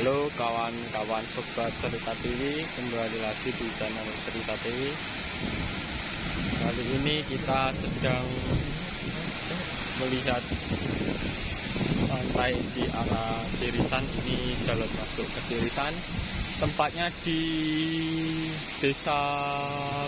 Halo kawan-kawan Sobat Cerita TV, kembali lagi di channel Cerita TV. Kali ini kita sedang melihat pantai di arah Cirisan. Ini jalur masuk ke Cirisan, tempatnya di Desa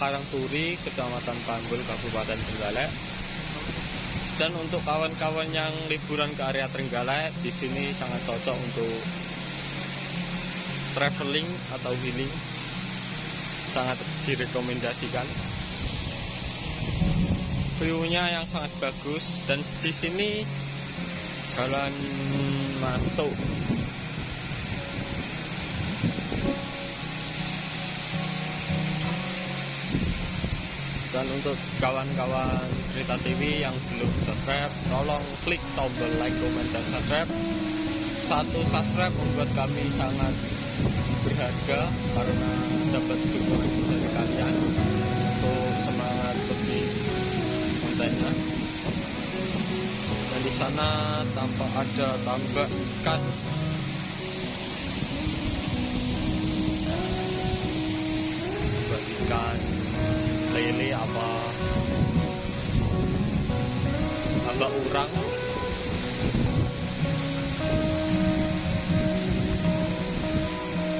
Karangturi, Kecamatan Panggul, Kabupaten Trenggalek. Dan untuk kawan-kawan yang liburan ke area Trenggalek, di sini sangat cocok untuk traveling atau healing, sangat direkomendasikan. View-nya yang sangat bagus, dan di sini jalan masuk . Dan untuk kawan-kawan Cerita TV yang belum subscribe, tolong klik tombol like, comment, dan subscribe. Satu subscribe membuat kami sangat berharga karena dapat dukungan dari kalian untuk semangat lebih kontennya. Dan di sana tampak ada tambak ikan. Ikan lele apa tambak urang.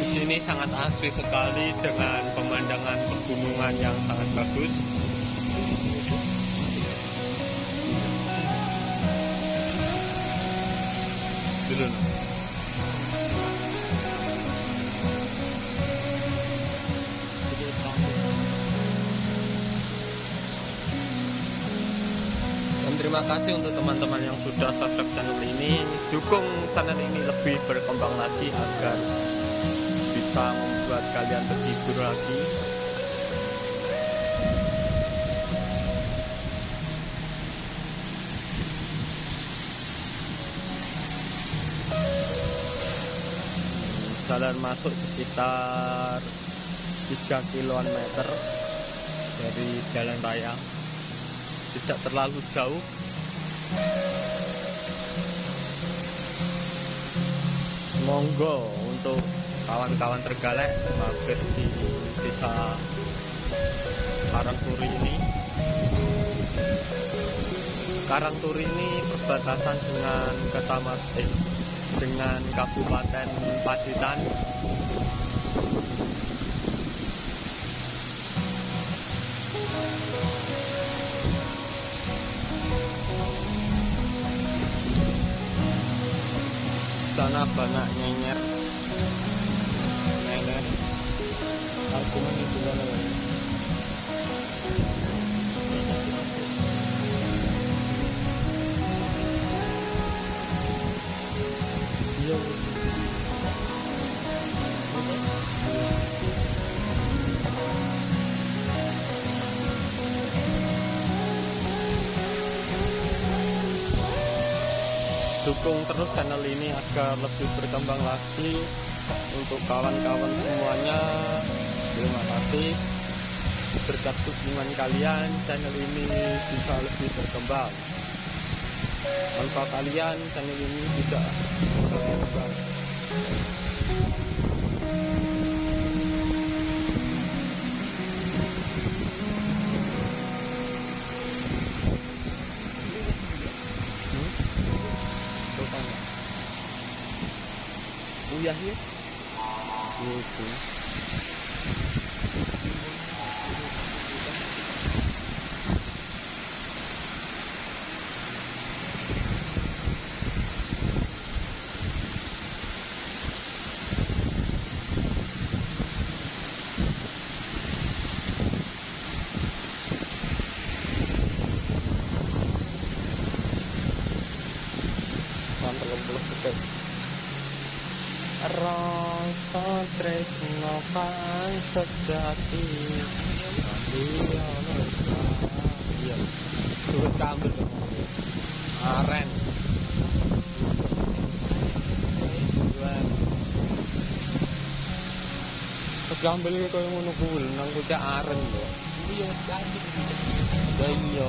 Di sini sangat asri sekali dengan pemandangan pegunungan yang sangat bagus. Terima kasih untuk teman-teman yang sudah subscribe channel ini. Dukung channel ini lebih berkembang lagi agar bisa membuat kalian terhibur lagi. Jalan masuk sekitar 3 km dari jalan raya, tidak terlalu jauh. Monggo untuk kawan-kawan Trenggalek mampir di Desa Karangturi ini. Karangturi ini perbatasan dengan Kabupaten Pacitan. Sana banyak nenek aku itu lagi. Dukung terus channel ini agar lebih berkembang lagi. Untuk kawan-kawan semuanya, terima kasih. Berkat dukungan kalian, channel ini bisa lebih berkembang. Tanpa kalian, channel ini tidak berkembang. Uyah ya, gitu. Rasa tresno kang sejati iya suwet kambel aren kambel koyo ngono kuwi nang pucak aren lho iya iya.